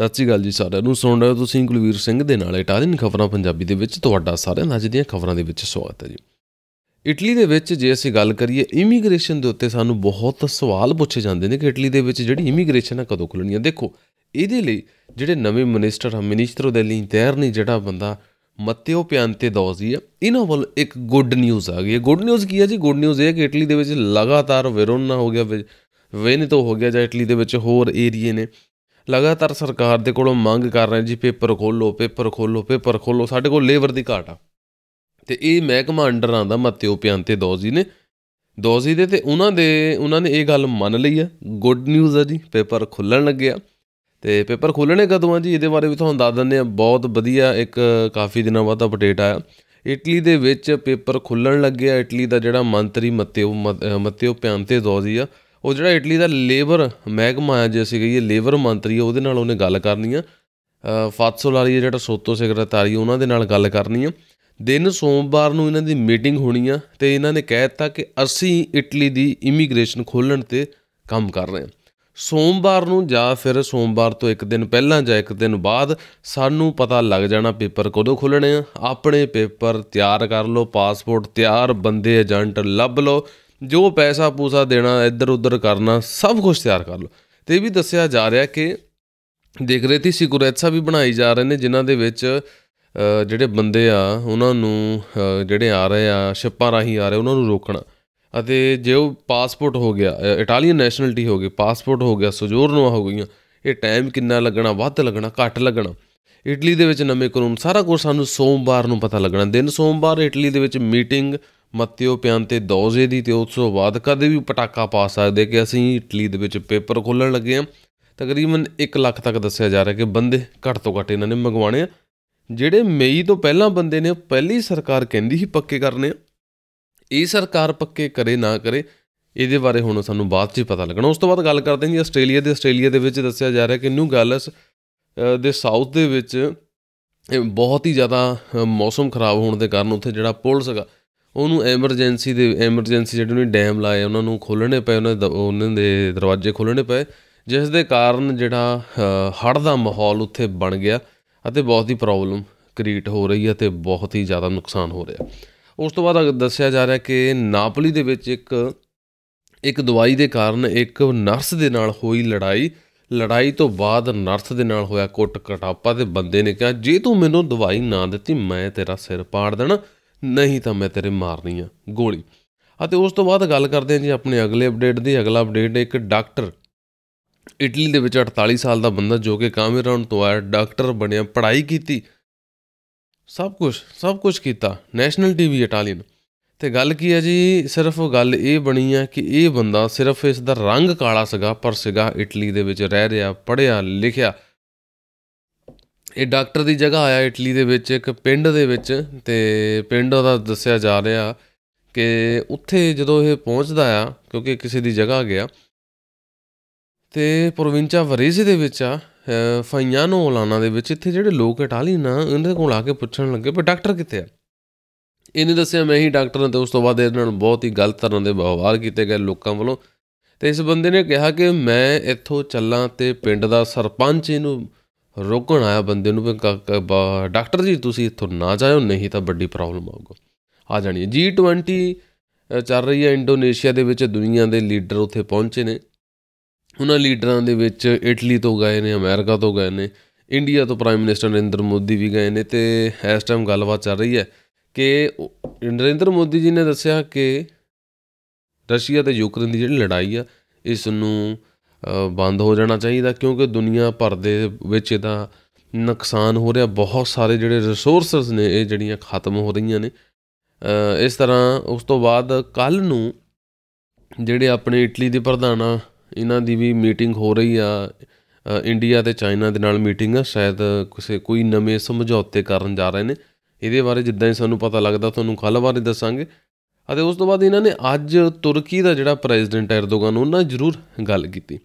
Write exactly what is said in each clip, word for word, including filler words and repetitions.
सत श्री अकाल जी सारिआं नूं, सुण रहे हो तुसीं कुलवीर सिंह दे नाल इटालियन खबरां पंजाबी दे विच। तुहाडा सारिआं दा अज दीआं खबरां दे विच स्वागत है जी। इटली दे विच जे असीं गल करिए इमीग्रेशन दे उत्ते, सानूं बहुत सवाल पुछे जांदे ने कि इटली दे विच जिहड़ी इमीग्रेशन है कदों खुलणी है। देखो इहदे लई जिहड़े नवे मिनिस्टर मिनिस्टर दे लई तैयार नहीं, जिहड़ा बंदा मत्तेओ पियांते दौजी है, इन्हां वाल एक गुड न्यूज़ आ गई है। गुड न्यूज़ की है जी? गुड न्यूज़ यह है कि इटली दे विच लगातार वेरोना हो गया, वेनेतो हो गया, जां इटली दे विच होर एरिए ने लगातार सरकार दे कोलों मांग कर रहे हैं जी पेपर खोलो पेपर खोलो पेपर खोलो, साढ़े को लेबर की घाट आ। तो ये महकमा अंडर आता मत्तेओ पियांते दौजी ने दौजी दे, ते उन्होंने उन्होंने ये गल मन ली है। गुड न्यूज़ है जी, पेपर खुलन लगे। तो पेपर खुलने कदों जी, ये बारे भी तुहानूं दस दिंदे। बहुत वधिया एक काफ़ी दिनों बाद अपडेट आया, इटली दे विच पेपर खुलन लगे। इटली का जिहड़ा मंत्री मत्तेओ मत्तेओ पियांते दौजी आ, वो जो इटली का लेबर महकमा है, जो असी कही लेबर मंत्री है, वो उन्हें गल करनी है। फात्सोलारी जो सोतो सेक्रटारी उन्होंने गल करनी है। दिन सोमवार को इन्हों की मीटिंग होनी है। तो इन्होंने कहता कि असी इटली की इमीग्रेशन खोलन ते काम कर रहे हैं। सोमवार को या फिर सोमवार तो एक दिन पहला या एक दिन बाद सानू पता लग जाना पेपर कदों खोलने। अपने पेपर तैयार कर लो, पासपोर्ट तैयार, बंदे एजेंट लभ लो, जो पैसा पूसा देना, इधर उधर करना, सब कुछ तैयार कर लो। तो यह भी दसिया जा रहा है कि देखरेती सिक्योरेंसा भी बनाई जा रहे हैं, जिन्हों के जोड़े बंदे आ उन्होंने जोड़े आ रहे आ शिपां राही आ रहे उन्होंने रोकना। जो पासपोर्ट हो गया, इटालीयन नैशनलिटी हो गई, पासपोर्ट हो गया, सुजोरनोआ हो गई, ये टाइम किन्ना लगना, वध लगना, घट लगना, इटली के नवे कानून, सारा कुछ सूँ सोमवार को पता लगना। दिन सोमवार इटली के मीटिंग मत्तेओ पियांते दौजे दी, ते उस तो बाद कदे भी पटाका पा सकते कि असी इटली दे विच पेपर खोलन लगे हैं। तकरीबन एक लाख तक दस्सिया जा रहा है कि बंदे घट तो घट इन्होंने मंगवाने। जिहड़े मई तो पहला बंदे ने पहली सरकार कहती ही पक्के करने, ये सरकार पक्के करे ना करे ये बारे हुण सानूं बाद च ही पता लगना। उस तो बाद गल करते हैं जी आस्ट्रेलिया के। आस्ट्रेलिया के दस्सिया जा रहा है कि न्यू गैलस दे साउथ दे विच बहुत ही ज़्यादा मौसम खराब होने के कारण उत्थे जिहड़ा पुल सीगा ਉਹਨੂੰ ਐਮਰਜੈਂਸੀ ਦੇ ਐਮਰਜੈਂਸੀ ਜਿਹੜੇ ਉਹਨੇ ਡੈਮ ਲਾਏ ਉਹਨਾਂ ਨੂੰ ਖੋਲ੍ਹਣੇ ਪਏ, ਉਹਨਾਂ ਦੇ ਉਹਨਾਂ ਦੇ ਦਰਵਾਜ਼ੇ ਖੋਲ੍ਹਣੇ ਪਏ, ਜਿਸ ਦੇ ਕਾਰਨ ਜਿਹੜਾ ਹੜ੍ਹ ਦਾ ਮਾਹੌਲ ਉੱਥੇ ਬਣ ਗਿਆ ਅਤੇ ਬਹੁਤ ਹੀ ਪ੍ਰੋਬਲਮ ਕ੍ਰੀਏਟ ਹੋ ਰਹੀ ਹੈ ਅਤੇ ਬਹੁਤ ਹੀ ਜ਼ਿਆਦਾ ਨੁਕਸਾਨ ਹੋ ਰਿਹਾ। ਉਸ ਤੋਂ ਬਾਅਦ ਦੱਸਿਆ ਜਾ ਰਿਹਾ ਕਿ ਨਾਪਲੀ ਦੇ ਵਿੱਚ ਇੱਕ ਇੱਕ ਦਵਾਈ ਦੇ ਕਾਰਨ ਇੱਕ ਨਰਸ ਦੇ ਨਾਲ ਹੋਈ ਲੜਾਈ ਲੜਾਈ ਤੋਂ ਬਾਅਦ ਨਰਸ ਦੇ ਨਾਲ ਹੋਇਆ ਕੁੱਟ ਕਟਾਪਾ। ਅਤੇ ਬੰਦੇ ਨੇ ਕਿਹਾ ਜੇ ਤੂੰ ਮੈਨੂੰ ਦਵਾਈ ਨਾ ਦਿੱਤੀ ਮੈਂ ਤੇਰਾ ਸਿਰ ਪਾੜ ਦੇਣਾ, नहीं तो मैं तेरे मारनी है गोली। अते उस तो बाद गल करते हैं जी अपने अगले अपडेट दी। अगला अपडेट एक डॉक्टर इटली दे विच अड़तालीस साल का बंदा जो कि कामेराउन तो आया, डॉक्टर बनिया, पढ़ाई की, सब कुछ सब कुछ किया, नैशनलिटी भी इटालियन। तो गल की है जी, सिर्फ गल ये बनी है कि ये बंदा सिर्फ इसका रंग काला सगा, पर सगा इटली दे विच रह रहा, पढ़िया लिखिया, ਇਹ ਡਾਕਟਰ ਦੀ ਜਗ੍ਹਾ ਆਇਆ ਇਟਲੀ ਦੇ ਵਿੱਚ ਇੱਕ ਪਿੰਡ ਦੇ ਵਿੱਚ। ਅਤੇ ਪਿੰਡ ਉਹਦਾ ਦੱਸਿਆ ਜਾ ਰਿਹਾ ਕਿ ਉੱਥੇ ਜਦੋਂ ਇਹ ਪਹੁੰਚਦਾ ਆ, ਕਿਉਂਕਿ ਕਿਸੇ ਦੀ ਜਗ੍ਹਾ ਗਿਆ, ਅਤੇ ਪ੍ਰੋਵਿੰਚਾ ਵਰੇਜ਼ੀ ਦੇ ਵਿੱਚ ਆ ਫਾਈਆਨੋ ਉਲਾਨਾ ਦੇ ਵਿੱਚ, ਇੱਥੇ ਜਿਹੜੇ ਲੋਕ ਇਟਾਲੀਅਨ ਆ ਇਹਨਾਂ ਕੋਲ ਆ ਕੇ ਪੁੱਛਣ ਲੱਗੇ ਵੀ ਡਾਕਟਰ ਕਿੱਥੇ ਆ। ਇਹਨੇ ਦੱਸਿਆ ਮੈਂ ਹੀ ਡਾਕਟਰ ਹਾਂ। ਅਤੇ ਉਸ ਤੋਂ ਬਾਅਦ ਇਹਨਾਂ ਨੂੰ ਬਹੁਤ ਹੀ ਗਲਤ ਤਰ੍ਹਾਂ ਦੇ ਵਿਵਹਾਰ ਕੀਤੇ ਗਏ ਲੋਕਾਂ ਵੱਲੋਂ। ਅਤੇ ਇਸ ਬੰਦੇ ਨੇ ਕਿਹਾ ਕਿ ਮੈਂ ਇੱਥੋਂ ਚੱਲਾਂ, ਅਤੇ ਪਿੰਡ ਦਾ ਸਰਪੰਚ ਇਹਨੂੰ रोकण आया बंदे नूं, डॉक्टर जी तुसीं इत्थों ना जाओ नहीं तो बड़ी प्रॉब्लम आऊगा आ जानी है। जी ट्वेंटी चल रही है इंडोनेशिया दे विच, दुनिया के लीडर उत्थे पहुंचे ने। उन्हां लीडरां दे विच इटली तो गए ने, अमेरिका तो गए ने, इंडिया तो प्राइम मिनिस्टर नरेंद्र मोदी भी गए ने। तो इस टाइम गलबात चल रही है कि नरेंद्र मोदी जी ने दस्सिया कि रशिया ते यूक्रेन की जिहड़ी लड़ाई आ इसनूं बंद हो जाना चाहिए, क्योंकि दुनिया भर के नुकसान हो रहा, बहुत सारे जोड़े रिसोर्सिस ने ये जड़ियाँ खत्म हो रही ने इस तरह। उस तो बाद कल नूं जेड़े अपने इटली के प्रधान इन्हां दी भी मीटिंग हो रही आ, इंडिया ते चाइना दे नाल मीटिंग आ, शायद किसी कोई नवे समझौते करन जा रहे हैं। ये बारे जिद्दां ही सानूं पता लगदा तुहानूं कल बारे दस्सांगे। ਅਤੇ ਉਸ ਤੋਂ ਬਾਅਦ ਇਹਨਾਂ ਨੇ ਅੱਜ ਤੁਰਕੀ ਦਾ ਜਿਹੜਾ ਪ੍ਰੈਜ਼ੀਡੈਂਟ ਐਰਦੋਗਨ ਉਹਨਾਂ ਜ਼ਰੂਰ ਗੱਲ ਕੀਤੀ,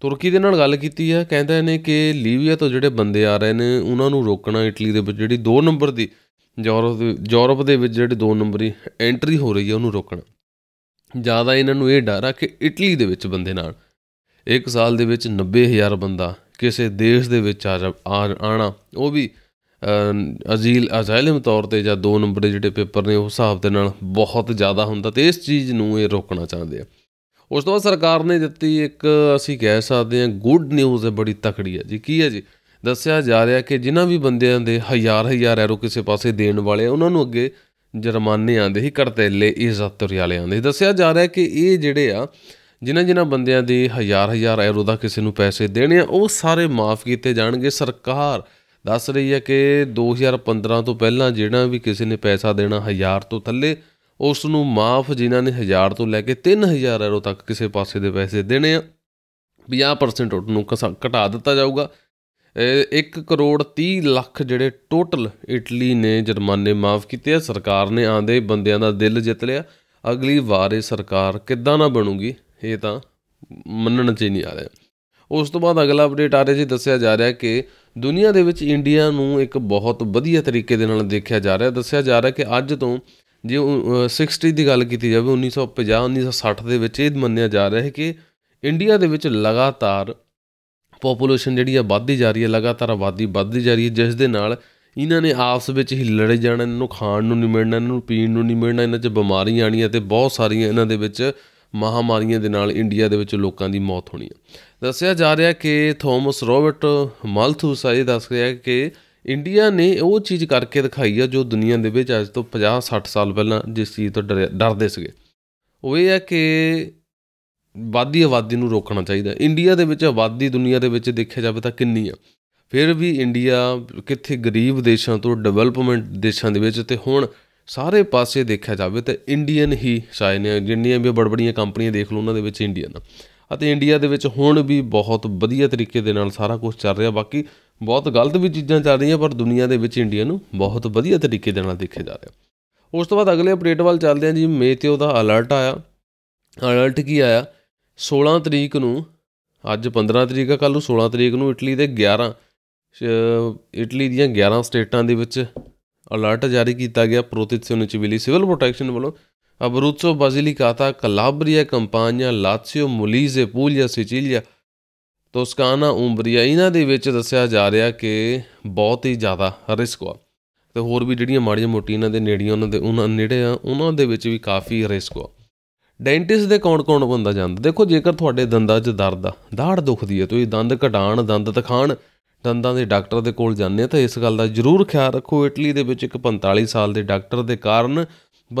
ਤੁਰਕੀ ਦੇ ਨਾਲ ਗੱਲ ਕੀਤੀ ਹੈ। ਕਹਿੰਦੇ ਨੇ ਕਿ ਲੀਬੀਆ ਤੋਂ ਜਿਹੜੇ ਬੰਦੇ ਆ ਰਹੇ ਨੇ ਉਹਨਾਂ ਨੂੰ ਰੋਕਣਾ, ਇਟਲੀ ਦੇ ਵਿੱਚ ਜਿਹੜੀ ਦੋ ਨੰਬਰ ਦੀ ਯੂਰਪ ਯੂਰਪ ਦੇ ਵਿੱਚ ਜਿਹੜੀ ਦੋ ਨੰਬਰੀ ਐਂਟਰੀ ਹੋ ਰਹੀ ਹੈ ਉਹਨੂੰ ਰੋਕਣਾ। ਜ਼ਿਆਦਾ ਇਹਨਾਂ ਨੂੰ ਇਹ ਡਰ ਆ ਕਿ ਇਟਲੀ ਦੇ ਵਿੱਚ ਬੰਦੇ ਨਾਲ ਇੱਕ ਸਾਲ ਦੇ ਵਿੱਚ ਨੱਬੇ ਹਜ਼ਾਰ ਬੰਦਾ किसी देश दे विच आना वो भी अजील अजायलम तौर पर या दो नंबर जोड़े पेपर ने उस हिसाब के नाल बहुत ज़्यादा होंदा तो इस चीज़ नूं ये रोकना चाहते हैं। उस तो बाद सरकार ने दिती एक असी कह सकते हैं गुड न्यूज़ है, बड़ी तकड़ी है जी। की है जी, दसिया जा रहा कि जिन्हों भी बंदियां दे हज़ार हज़ार एरो किसी पासे देण वाले उन्होंने अगे जरमाने आते ही करतेले इज़्ज़त रियाले आते ही। दसिया जा रहा कि ये जिहड़े आ जिन्होंने जिन्होंने बंदियां दे हज़ार हज़ार एरो का किसी को पैसे देने वो सारे माफ़ किए जाएंगे। सरकार दस रही है कि दो हज़ार पंद्रह तो पहला जिहड़ा भी किसी ने पैसा देना हज़ार तो थले उसनों माफ़, जिन्हों ने हज़ार तो लैके तीन हज़ार एरो तक किसी पासे के पैसे देने पचास परसेंट उन्होंने घसा घटा दिता जाऊगा। एक करोड़ तीह लख जोड़े टोटल इटली ने जुर्माने माफ़ किए। सरकार ने आंदे बंदियां दा दिल जित लिया। अगली बार सरकार किद्दां ना बनूगी ये तो मनण च नहीं आ रहा। उस तो बाद अगला अपडेट आ रहा जी, दसिया जा रहा कि दुनिया दे विच इंडिया नूं एक बहुत वधिया तरीके दे नाल देखिया जा रहा। दसिया जा रहा कि अज तो जे सिक्सटी की गल की जाए उन्नीस सौ पचास उन्नीस सौ सठ दे विच ये मन्निया जा रहा है कि इंडिया दे विच लगातार पॉपूलेशन जिहड़ी आ वधदी जा रही है, लगातार आबादी वधदी जा रही है, जिस दे नाल इन्हां ने आपस विच ही लड़े जाना, इन्हां नूं खाण नूं नहीं मिलना, इन्हां नूं पीण नूं नहीं मिलना, इन्हां च बीमारियां आउणियां ते बहुत सारियां इन्हां दे विच महामारियां दे नाल इंडिया दे विच लोकां दी मौत होणी है। दस्सिया जा रिहा कि थॉमस रॉबर्ट माल्थूस आ दस रहा है कि इंडिया ने वो चीज़ करके दिखाई है जो दुनिया दे विच अज तो पचास सठ साल पहलां जिस चीज़ तो डर डरदे सीगे। वो ये है कि वादी आबादी को रोकना चाहिए। इंडिया के आबादी दुनिया के देखा जाए तो कितनी है, फिर भी इंडिया कितने गरीब देशों तो डिवेलपमेंट देशों के हूँ सारे पासे देखा जाए तो इंडियन ही छाए ने। जिन्नी भी बड़ बड़िया कंपनियां देख लो उन्होंने इंडियन आते इंडिया के हूँ भी बहुत वधिया तरीके दे नाल सारा कुछ चल रहा। बाकी बहुत गलत भी चीज़ां चल रही पर दुनिया के इंडिया को बहुत वधिया तरीके दे नाल देखा जा रहा। उस तो बाद अगले अपडेट वाल चलते हैं जी। मेतेओ दा अलर्ट आया। अलर्ट की आया सोलह तरीक नूं, अज पंद्रह तरीक कल सोलह तरीक नूं इटली दे ग्यारह इटली दीयां ग्यारह स्टेटां दे विच अलर्ट जारी किया गया। प्रोटेक्शन सिविली सिविल प्रोटेक्शन वालों Abruzzo Basilicata Calabria Campania Lazio Molise Puglia Sicilia Toscana Umbria इन्हां दे विच दस्सिया जा रहा कि बहुत ही ज़्यादा रिस्क आ ते होर भी जिहड़ियां माड़ियां मोटियां इन्हां दे नेड़ियां उन्हां दे उन्हां नेड़े आ उन्हां दे विच भी काफ़ी रिस्क आ। ਡੈਂਟਿਸਟ ਦੇ ਕੌਣ ਕੌਣ ਬੰਦਾ ਜਾਂਦਾ ਦੇਖੋ, ਜੇਕਰ ਤੁਹਾਡੇ ਦੰਦਾਂ 'ਚ ਦਰਦ ਆ, ਦਾੜ੍ਹ ਦੁਖਦੀ ਹੈ, ਤੁਸੀਂ ਦੰਦ ਘਟਾਉਣ ਦੰਦ ਦਿਖਾਉਣ ਦੰਦਾਂ ਦੇ ਡਾਕਟਰ ਦੇ ਕੋਲ ਜਾਂਦੇ ਤਾਂ ਇਸ ਗੱਲ ਦਾ ਜ਼ਰੂਰ ਖਿਆਲ ਰੱਖੋ। ਇਟਲੀ ਦੇ ਵਿੱਚ ਇੱਕ ਪੰਤਾਲੀ ਸਾਲ ਦੇ ਡਾਕਟਰ ਦੇ ਕਾਰਨ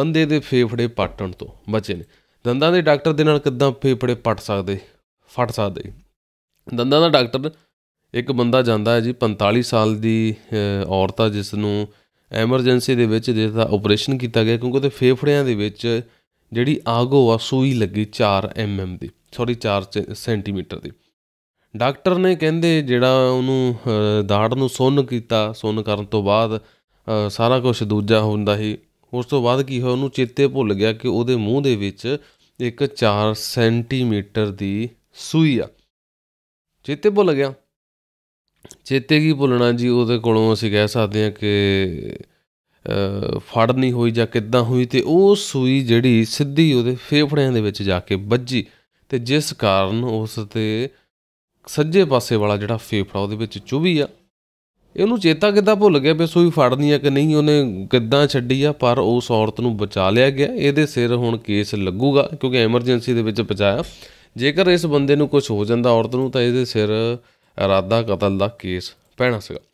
ਬੰਦੇ ਦੇ ਫੇਫੜੇ ਪਟਣ ਤੋਂ ਬਚੇ ਨੇ। ਦੰਦਾਂ ਦੇ ਡਾਕਟਰ ਦੇ ਨਾਲ ਕਿੱਦਾਂ ਫੇਫੜੇ ਪਟ ਸਕਦੇ ਫਟ ਸਕਦੇ। ਦੰਦਾਂ ਦਾ ਡਾਕਟਰ ਇੱਕ ਬੰਦਾ ਜਾਂਦਾ ਹੈ ਜੀ, ਪੰਤਾਲੀ ਸਾਲ ਦੀ ਔਰਤ ਆ ਜਿਸ ਨੂੰ ਐਮਰਜੈਂਸੀ ਦੇ ਵਿੱਚ ਜਿਸ ਦਾ ਓਪਰੇਸ਼ਨ ਕੀਤਾ ਗਿਆ ਕਿਉਂਕਿ ਉਹਦੇ ਫੇਫੜਿਆਂ ਦੇ ਵਿੱਚ ਜਿਹੜੀ आगो आ सूई लगी चार एम एम की सॉरी चार सेंटीमीटर की। डॉक्टर ने कहते जोड़ा उन्होंने दाड़ में सुन किया, सुन करने तो बाद सारा कुछ दूजा होंदा ही। उस तो बाद की होया उन्होंने चेते भुल गया कि वो मूँह दे विच एक चार सेंटीमीटर की सूई आ, चेते भुल गया। चेते की भुलना जी, वो कोलों असीं कह सकते हैं कि फड़ नहीं हुई जां किद्दां हुई तो वो सूई जिहड़ी सीधी उहदे फेफड़ियां दे विच जाके बज्जी तो जिस कारण उस ते सज्जे पासे वाला जिहड़ा फेफड़ा उहदे विच चुभी आ। इहनूं चेता किद्दां भुल गया भी सूई फड़नी आ कि नहीं, उहने किद्दां छड्डी आ पर उस औरत नूं बचा लिया गया। इहदे सिर हुण केस लगूगा क्योंकि एमरजेंसी दे विच पहुंचाया। जेकर इस बंदे नूं कुछ हो जांदा औरत नूं तां इहदे सिर इरादा कतल दा केस पैणा सीगा।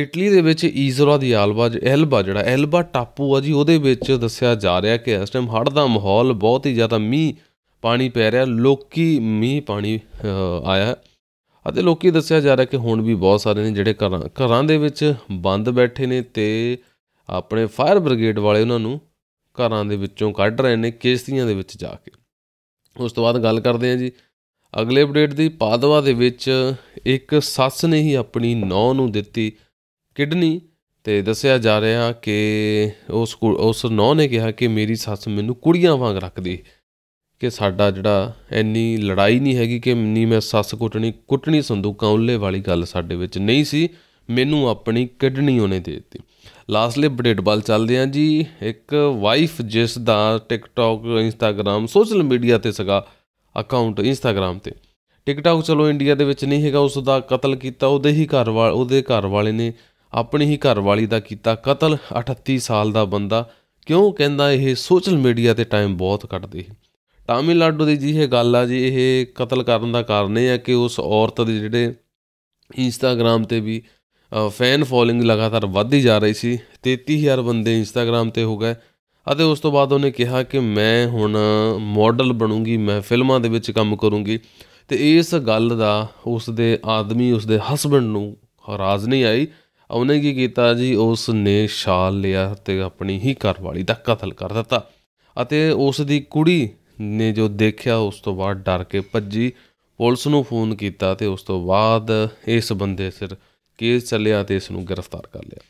इटली दे विच ईजरा दी आलबा एल्बा जिहड़ा एल्बा टापू आ जी उहदे विच दस्सिया जा रहा कि इस टाइम हड़ दा माहौल बहुत ही ज़्यादा मीह पानी पै रहा। लोकी मीह पानी आया अते लोकी दस्सिया जा रहा कि हुण भी बहुत सारे ने जिहड़े घरां घरां दे विच बंद बैठे ने ते अपने फायर ब्रिगेड वाले उन्हां नूं घरां दे विचों कढ रहे ने किश्तियां दे विच जा के। उस तो बाद गल करदे आ जी अगले अपडेट दी। पादवा दे विच इक सस ने ही अपनी नौं नूं दित्ती किडनी ते दस्सिया जा रहा कि उस उस नौ ने कहा कि मेरी सस मैनू कुड़ियां वांग रखदी कि साडा जिहड़ा इन्नी लड़ाई नहीं हैगी कि नी मैं सस कुटनी कुटनी संदूकां उल्ले वाली गल साडे विच नहीं सी, मैनू अपनी किडनी उहने दे दित्ती। लास्टली अपडेट वाल चलदे हां जी। एक वाइफ जिस दा टिकटॉक इंस्टाग्राम सोशल मीडिया ते सगा अकाउंट इंस्टाग्राम ते ਟਿਕਟਾਕ चलो इंडिया ਦੇ ਵਿੱਚ ਨਹੀਂ ਹੈਗਾ, ਉਸ ਦਾ ਕਤਲ ਕੀਤਾ ਉਹਦੇ ਹੀ ਘਰ ਵਾਲੇ ਉਹਦੇ ਘਰ ਵਾਲੇ ਨੇ ਆਪਣੀ ਹੀ ਘਰਵਾਲੀ ਦਾ ਕੀਤਾ ਕਤਲ। अड़तीस ਸਾਲ ਦਾ ਬੰਦਾ ਕਿਉਂ ਕਹਿੰਦਾ ਇਹ ਸੋਸ਼ਲ ਮੀਡੀਆ ਤੇ ਟਾਈਮ ਬਹੁਤ ਕੱਢਦੇ। ਤਾਮਿਲਨਾਡੂ ਦੀ ਜੀ ਇਹ ਗੱਲ ਆ ਜੀ, ਇਹ ਕਤਲ ਕਰਨ ਦਾ ਕਾਰਨ ਇਹ ਆ ਕਿ ਉਸ ਔਰਤ ਦੇ ਜਿਹੜੇ ਇੰਸਟਾਗ੍ਰਾਮ ਤੇ ਵੀ फैन फॉलोइंग लगातार बढ़ती जा रही सी। तेती हज़ार बंदे इंस्टाग्राम पर हो गए और उस तो बाद उन्हें कहा कि मैं हुण मॉडल बनूँगी, मैं फिल्मां दे विच काम करूँगी। तो इस गल दा उस दे आदमी उस दे हसबैंड नूं राज नहीं आई। उन्हें की कीता जी, उसने छाल लिया ते अपनी ही घरवाली दा कतल कर दिता अते उस दी कुड़ी ने जो देखा उस तो बाद डर के भज्जी, पुलिस नूं फोन कीता ते उस तो बाद इस बंदे सिर केस चलिया तो इसनूं गिरफ्तार कर लिया।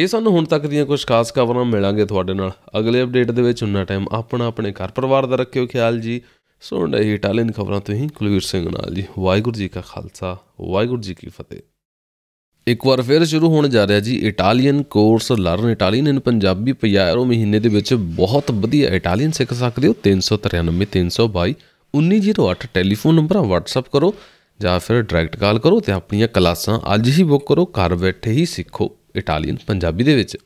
ये सानू हुण तक दियां कुछ खास खबरां मिलांगे तुहाडे नाल अगले अपडेट दे विच। उन्ना टाइम अपना अपने घर परिवार दा रखिओ ख्याल जी। सुन रहे इटालियन खबरां तुसीं कुलवीर सिंह नाल जी। वाहिगुरू जी का खालसा, वाहिगुरू जी की फतेह। एक बार फिर शुरू होने जा रहा जी Italian course learn Italian in Punjabi. पंजारो महीने दे विच बहुत वधिया इटालियन सिख सकदे हो। तीन सौ तिरानवे तीन सौ बाई उन्नी जीरो अठ टैलीफोन नंबर वट्सअप करो या फिर डायरैक्ट कॉल करो तो अपन क्लासा अज ही बुक करो। घर बैठे ही सीखो इटालियन पंजाबी दे विच।